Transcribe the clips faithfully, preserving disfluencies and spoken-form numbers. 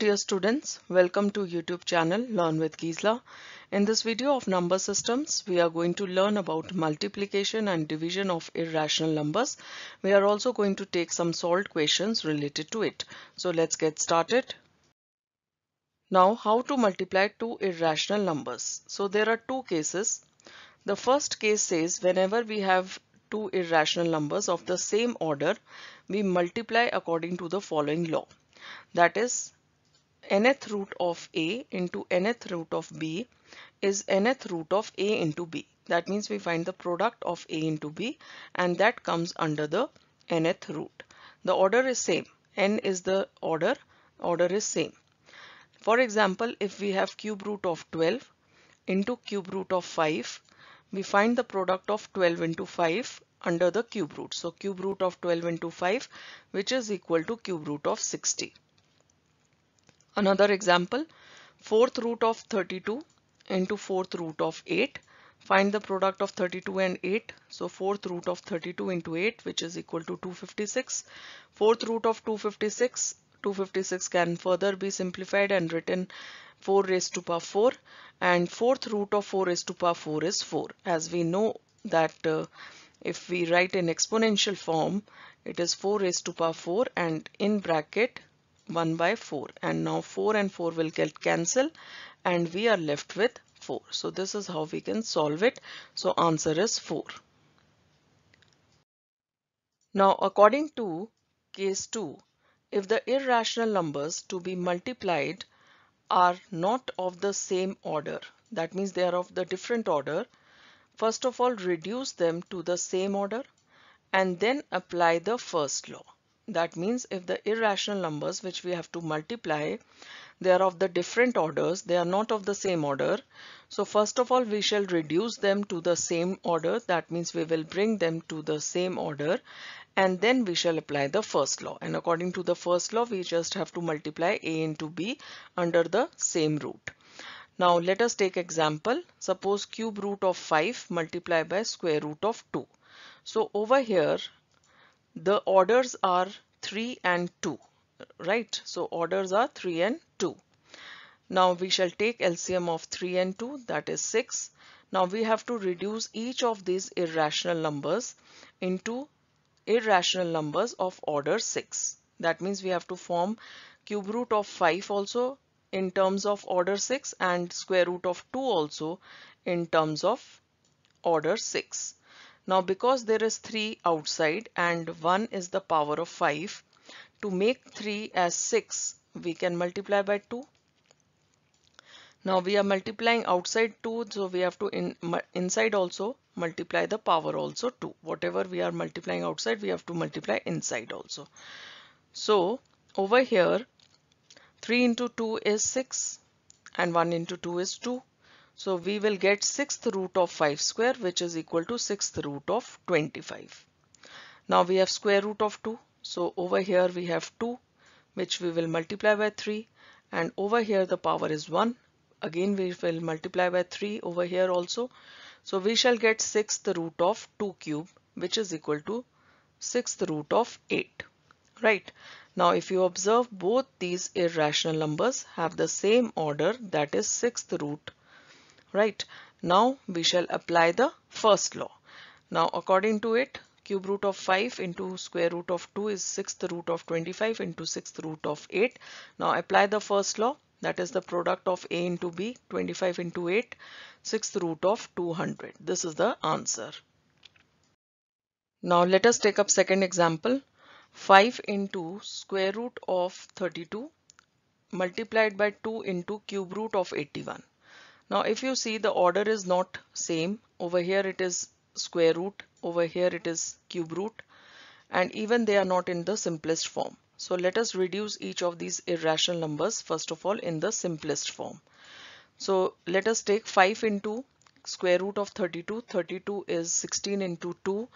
dear students, welcome to YouTube channel Learn with Gizla. In this video of number systems, we are going to learn about multiplication and division of irrational numbers. We are also going to take some solved questions related to it. So let's get started. Now, how to multiply two irrational numbers. So there are two cases. The first case says whenever we have two irrational numbers of the same order, we multiply according to the following law. That is, nth root of A into nth root of B is nth root of A into B. That means we find the product of A into B, and that comes under the nth root. The order is same. N is the order. Order is same. For example, if we have cube root of twelve into cube root of five, we find the product of twelve into five under the cube root. So cube root of twelve into five, which is equal to cube root of sixty. Another example, fourth root of thirty-two into fourth root of eight. Find the product of thirty-two and eight. So fourth root of thirty-two into eight, which is equal to two hundred fifty-six. Fourth root of two hundred fifty-six. two hundred fifty-six can further be simplified and written four raised to power four, and fourth root of four raised to power four is four. As we know that uh, if we write in exponential form, it is four raised to power four and in bracket one by four. And now four and four will get cancel and we are left with four. So this is how we can solve it. So answer is four. Now according to case two, if the irrational numbers to be multiplied are not of the same order, that means they are of the different order, first of all reduce them to the same order and then apply the first law. That means if the irrational numbers which we have to multiply, they are of the different orders, they are not of the same order. So first of all we shall reduce them to the same order, that means we will bring them to the same order, and then we shall apply the first law. And according to the first law, we just have to multiply A into B under the same root. Now let us take example. Suppose cube root of five multiplied by square root of two. So over here the orders are three and two, right? So orders are three and two. Now we shall take L C M of three and two, that is six. Now we have to reduce each of these irrational numbers into irrational numbers of order six. That means we have to form cube root of five also in terms of order six and square root of two also in terms of order six. Now because there is three outside and one is the power of five, to make three as six, we can multiply by two. Now we are multiplying outside two, so we have to in, inside also multiply the power also two. Whatever we are multiplying outside, we have to multiply inside also. So over here, three into two is six and one into two is two. So we will get sixth root of five square, which is equal to sixth root of twenty-five. Now we have square root of two. So over here we have two, which we will multiply by three. And over here the power is one. Again we will multiply by three over here also. So we shall get sixth root of two cube, which is equal to sixth root of eight. Right. Now if you observe, both these irrational numbers have the same order, that is sixth root. Right. Now we shall apply the first law. Now according to it, cube root of five into square root of two is sixth root of twenty-five into sixth root of eight. Now apply the first law. That is the product of A into B, twenty-five into eight, sixth root of two hundred. This is the answer. Now let us take up second example. five into square root of thirty-two multiplied by two into cube root of eighty-one. Now if you see, the order is not same. Over here it is square root, over here it is cube root, and even they are not in the simplest form. So let us reduce each of these irrational numbers first of all in the simplest form. So let us take five into square root of thirty-two. thirty-two is sixteen into two.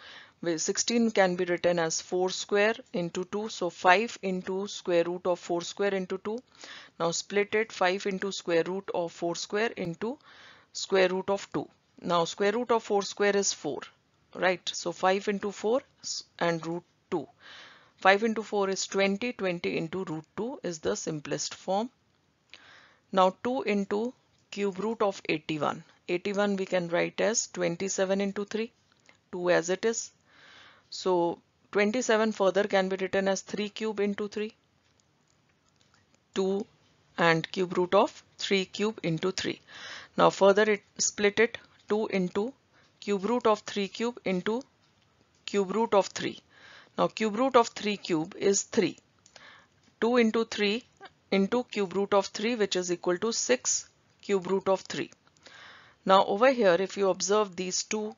sixteen can be written as four square into two. So five into square root of four square into two. Now split it, five into square root of four square into square root of two. Now square root of four square is four, right? So five into four and root two. five into four is twenty. twenty into root two is the simplest form. Now two into cube root of eighty-one. eighty-one we can write as twenty-seven into three. two as it is. So twenty-seven further can be written as three cube into three. two and cube root of three cube into three. Now further it split it two into cube root of three cube into cube root of three. Now cube root of three cube is three. two into three into cube root of three, which is equal to six cube root of three. Now over here, if you observe these two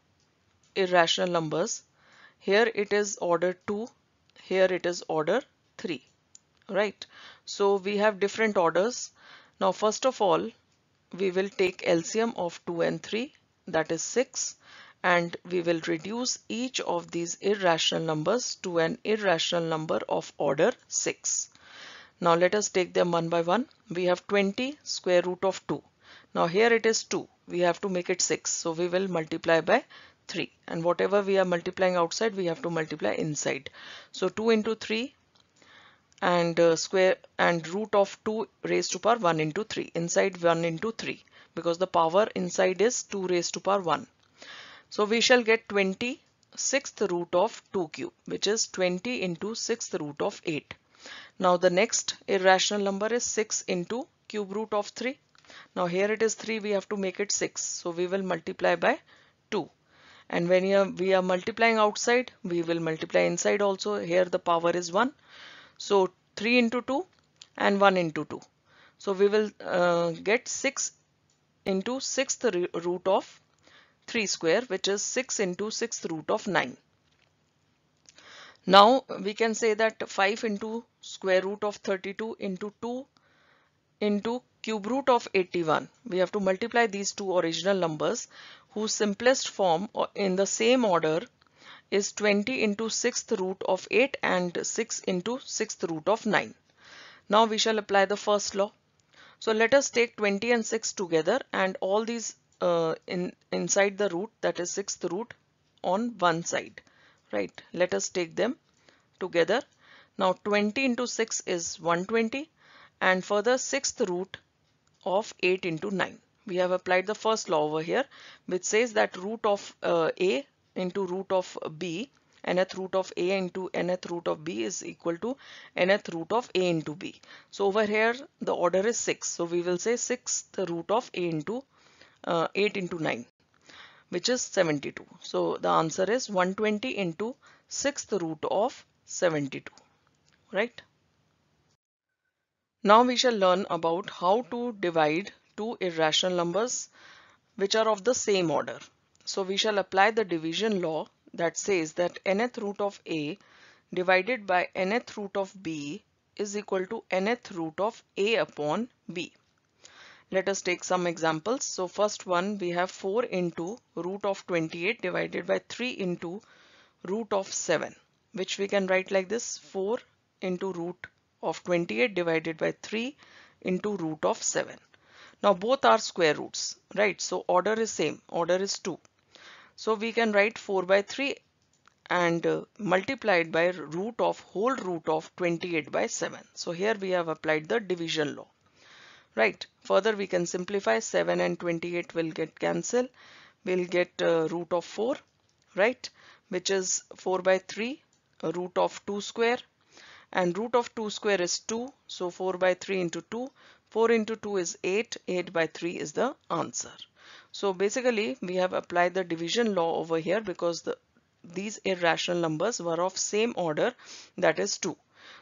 irrational numbers, here it is order two, here it is order three. Right? So we have different orders. Now first of all, we will take L C M of two and three, that is six, and we will reduce each of these irrational numbers to an irrational number of order six. Now let us take them one by one. We have twenty square root of two. Now here it is two. We have to make it six. So we will multiply by three. And whatever we are multiplying outside, we have to multiply inside. So two into three and uh, square and root of two raised to power one into three. Inside one into three. Because the power inside is two raised to power one. So we shall get twenty sixth root of two cube, which is twenty into sixth root of eight. Now the next irrational number is six into cube root of three. Now here it is three, we have to make it six. So we will multiply by two. And when you are, we are multiplying outside, we will multiply inside also. Here the power is one. So three into two and one into two. So we will uh, get six into sixth root of three square, which is six into sixth root of nine. Now we can say that five into square root of thirty-two into two into cube root of eighty-one. We have to multiply these two original numbers whose simplest form in the same order is twenty into sixth root of eight and six into sixth root of nine. Now we shall apply the first law. So let us take twenty and six together and all these uh, in inside the root, that is sixth root, on one side. Right, let us take them together. Now twenty into six is one hundred twenty, and further sixth root of eight into nine. We have applied the first law over here, which says that root of uh, a into root of b, nth root of a into nth root of b is equal to nth root of a into b. So over here the order is six. So we will say sixth root of a into eight into nine. Which is seventy-two. So the answer is one hundred twenty into sixth root of seventy-two. Right? Now we shall learn about how to divide two irrational numbers which are of the same order. So we shall apply the division law that says that nth root of a divided by nth root of b is equal to nth root of a upon b. Let us take some examples. So first one, we have four into root of twenty-eight divided by three into root of seven, which we can write like this: four into root of twenty-eight divided by three into root of seven. Now both are square roots, right? So order is same, order is two. So we can write four by three and uh, multiplied by root of whole root of twenty-eight by seven. So here we have applied the division law. Right, further we can simplify. Seven and twenty-eight will get cancelled. We'll get uh, root of four, right, which is four by three, root of two square, and root of two square is two. So four by three into two, four into two is eight, eight by three is the answer. So basically we have applied the division law over here because the these irrational numbers were of same order, that is two.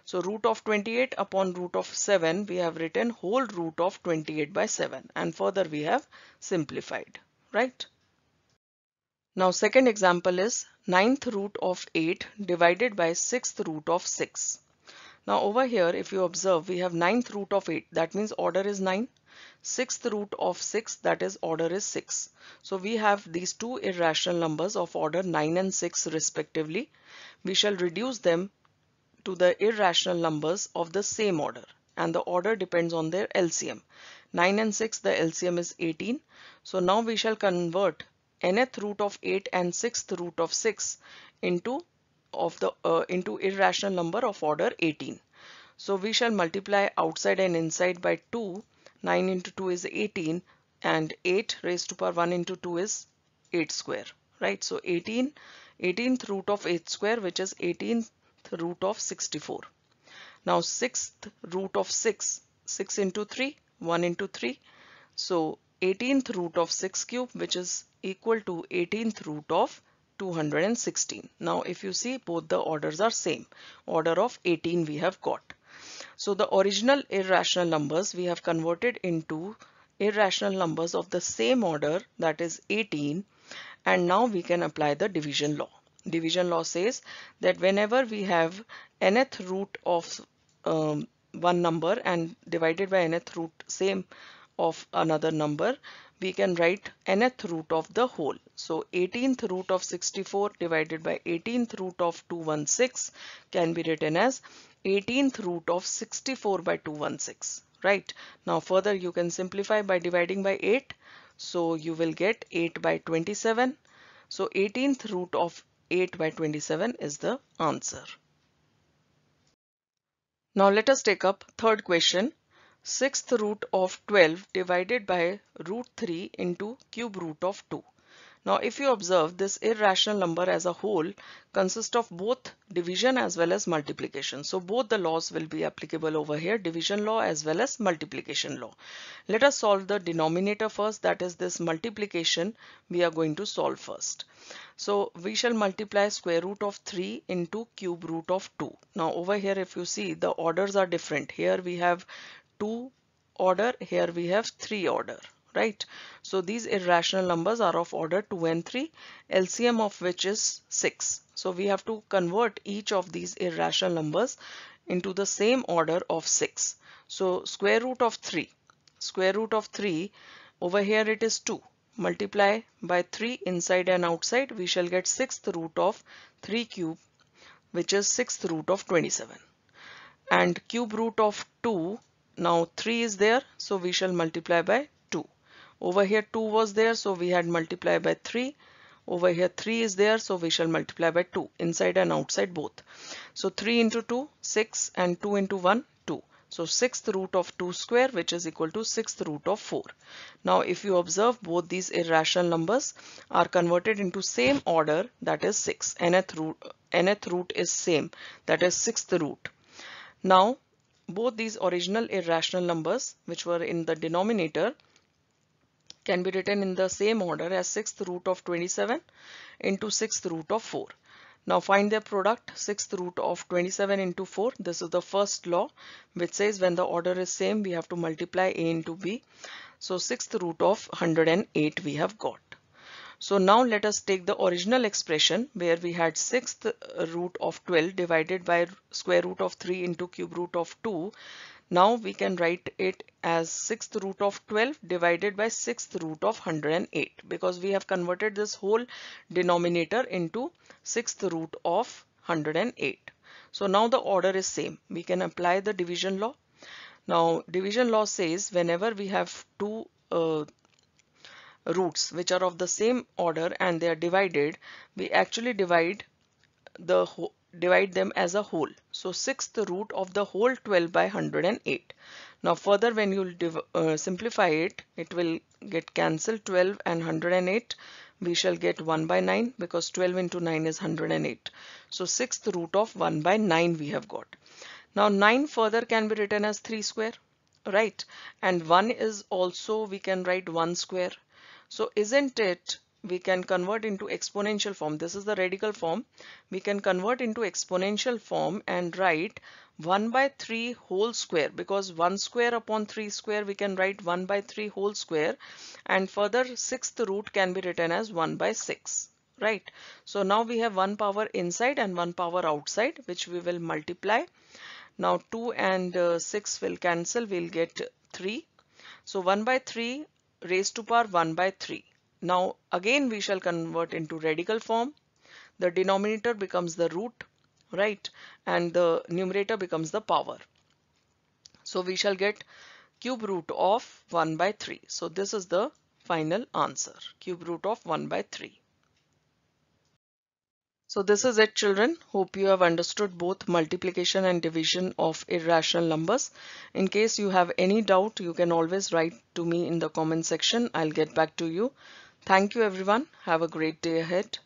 So root of twenty-eight upon root of seven, we have written whole root of twenty-eight by seven, and further we have simplified, right? Now second example is ninth root of eight divided by sixth root of six. Now over here, if you observe, we have ninth root of eight, that means order is nine. sixth root of six, that is order is six. So we have these two irrational numbers of order nine and six respectively. We shall reduce them to the irrational numbers of the same order, and the order depends on their L C M. nine and six, the L C M is eighteen. So now we shall convert nth root of eight and sixth root of six into of the uh, into irrational number of order eighteen. So we shall multiply outside and inside by two. nine into two is eighteen, and eight raised to power one into two is eight square, right? So eighteen, eighteenth root of eight square, which is eighteenth root of sixty-four. Now sixth root of six, six into three, one into three. So eighteenth root of six cube, which is equal to eighteenth root of two hundred sixteen. Now if you see, both the orders are same. Order of eighteen we have got. So the original irrational numbers we have converted into irrational numbers of the same order, that is eighteen, and now we can apply the division law. Division law says that whenever we have nth root of um, one number and divided by nth root same of another number, we can write nth root of the whole. So eighteenth root of sixty-four divided by eighteenth root of two hundred sixteen can be written as eighteenth root of sixty-four by two hundred sixteen, right? Now further you can simplify by dividing by eight. So you will get eight by twenty-seven. So eighteenth root of eight by twenty-seven is the answer. Now let us take up third question. sixth root of twelve divided by root three into cube root of two. Now if you observe, this irrational number as a whole consists of both division as well as multiplication. So both the laws will be applicable over here, division law as well as multiplication law. Let us solve the denominator first, that is this multiplication we are going to solve first. So we shall multiply square root of three into cube root of two. Now over here if you see, the orders are different. Here we have two order, here we have three order, right? So these irrational numbers are of order two and three, L C M of which is six. So we have to convert each of these irrational numbers into the same order of six. So square root of three, square root of three, over here it is two. Multiply by three inside and outside, we shall get sixth root of three cube, which is sixth root of twenty-seven. And cube root of two, now three is there, so we shall multiply by two. Over here two was there, so we had multiplied by three. Over here three is there, so we shall multiply by two, inside and outside both. So three into two, six, and two into one, two. So sixth root of two square, which is equal to sixth root of four. Now if you observe, both these irrational numbers are converted into same order, that is six. Nth root, nth root is same, that is sixth root. Now both these original irrational numbers which were in the denominator can be written in the same order as sixth root of twenty-seven into sixth root of four. Now find their product, sixth root of twenty-seven into four. This is the first law which says when the order is same we have to multiply A into B. So sixth root of one hundred eight we have got. So now let us take the original expression where we had sixth root of twelve divided by square root of three into cube root of two. Now we can write it as sixth root of twelve divided by sixth root of one hundred eight, because we have converted this whole denominator into sixth root of one hundred eight. So now the order is same. We can apply the division law. Now division law says whenever we have two uh, roots which are of the same order and they are divided, we actually divide the divide them as a whole. So sixth root of the whole twelve by one hundred eight. Now further when you uh, simplify it, it will get cancelled, twelve and one hundred eight. We shall get one by nine, because twelve into nine is one hundred eight. So sixth root of one by nine we have got. Now nine further can be written as three square, right? And one is also, we can write one square. So isn't it, we can convert into exponential form. This is the radical form. We can convert into exponential form and write one by three whole square, because one square upon three square, we can write one by three whole square. And further sixth root can be written as one by six, right? So now we have one power inside and one power outside, which we will multiply. Now two and uh, six will cancel, we'll get three. So one by three raised to power one by three. Now again we shall convert into radical form. The denominator becomes the root, right? And the numerator becomes the power. So we shall get cube root of one by three. So this is the final answer, cube root of one by three. So this is it, children. Hope you have understood both multiplication and division of irrational numbers. In case you have any doubt, you can always write to me in the comment section. I'll get back to you. Thank you, everyone. Have a great day ahead.